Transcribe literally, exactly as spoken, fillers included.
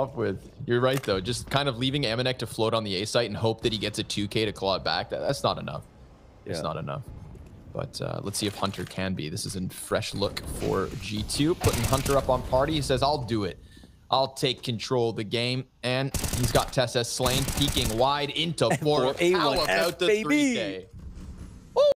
Off with. You're right though. Just kind of leaving Amanek to float on the A site and hope that he gets a two K to claw it back. That, that's not enough. Yeah. It's not enough. But uh, let's see if Hunter can be. This is a fresh look for G two. Putting Hunter up on party. He says, I'll do it. I'll take control of the game. And he's got Tess as slain, peeking wide into four. How about the three K?